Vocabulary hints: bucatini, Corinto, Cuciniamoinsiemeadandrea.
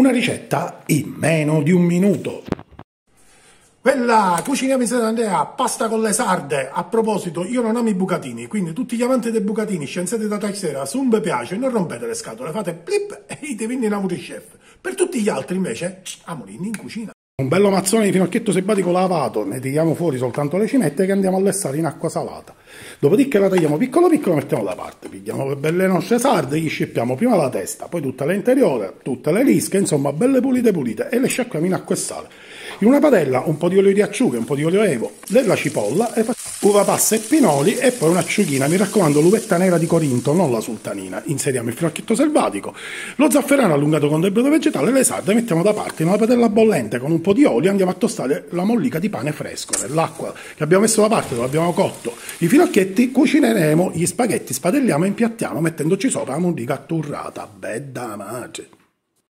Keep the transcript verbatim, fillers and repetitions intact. Una ricetta in meno di un minuto. Quella, cuciniamo insieme ad Andrea, pasta con le sarde. A proposito, io non amo i bucatini, quindi tutti gli amanti dei bucatini, scenzate da taxera, se un vi piace, non rompete le scatole, fate blip e i divini avuti chef. Per tutti gli altri invece, amolini in cucina. Un bello mazzone di finocchietto sebatico lavato, ne tiriamo fuori soltanto le cimette che andiamo a lessare in acqua salata. Dopodiché la tagliamo piccolo piccolo e mettiamo da parte. Pigliamo le belle nostre sarde, gli sceppiamo prima la testa, poi tutta l'interiore, tutte le rische, insomma belle pulite pulite, e le sciacquiamo in acqua e sale. In una padella un po' di olio di acciughe, un po' di olio evo, della cipolla, e uva passa e pinoli e poi un'acciughina, mi raccomando l'uvetta nera di Corinto, non la sultanina. Inseriamo il finocchietto selvatico, lo zafferano allungato con del brodo vegetale, le sarde mettiamo da parte. In una padella bollente con un po' di olio andiamo a tostare la mollica di pane fresco nell'acqua che abbiamo messo da parte, dove abbiamo cotto i finocchietti. Cucineremo gli spaghetti, spadelliamo e impiattiamo mettendoci sopra la mollica atturrata. Bella magia!